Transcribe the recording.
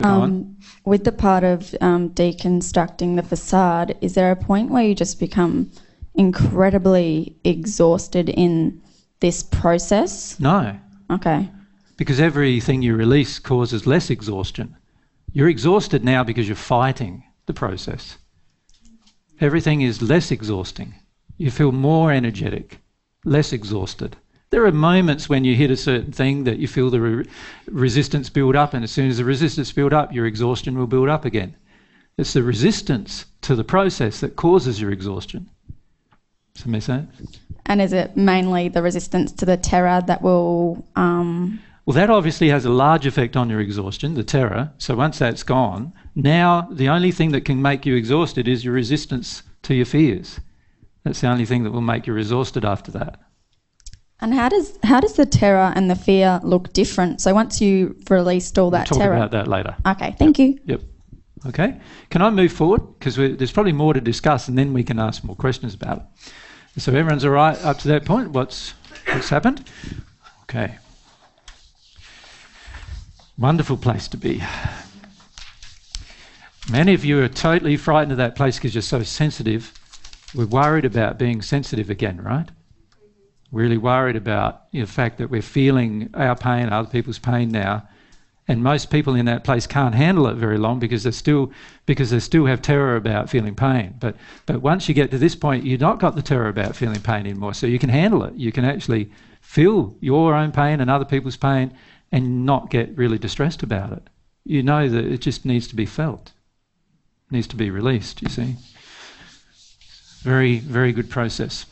With the part of deconstructing the facade, is there a point where you just become incredibly exhausted in this process? No. Okay. Because everything you release causes less exhaustion. You're exhausted now because you're fighting the process. Everything is less exhausting. You feel more energetic, less exhausted. There are moments when you hit a certain thing that you feel the resistance build up, and as soon as the resistance build up, your exhaustion will build up again. It's the resistance to the process that causes your exhaustion. Does that make sense? And is it mainly the resistance to the terror that will... Well, that obviously has a large effect on your exhaustion, the terror. So once that's gone, now the only thing that can make you exhausted is your resistance to your fears. That's the only thing that will make you exhausted after that. And how does the terror and the fear look different? So once you released all that terror... We'll talk about that later. Okay, thank you. Yep. Okay. Can I move forward? Because there's probably more to discuss, and then we can ask more questions about it. So everyone's all right up to that point? What's happened? Okay. Wonderful place to be. Many of you are totally frightened of that place because you're so sensitive. We're worried about being sensitive again, right? Really worried about the fact that we're feeling our pain, other people's pain now. And most people in that place can't handle it very long because they still have terror about feeling pain. But once you get to this point, you've not got the terror about feeling pain anymore. So you can handle it. You can actually feel your own pain and other people's pain and not get really distressed about it. You know that it just needs to be felt. It needs to be released, you see. Very, very good process.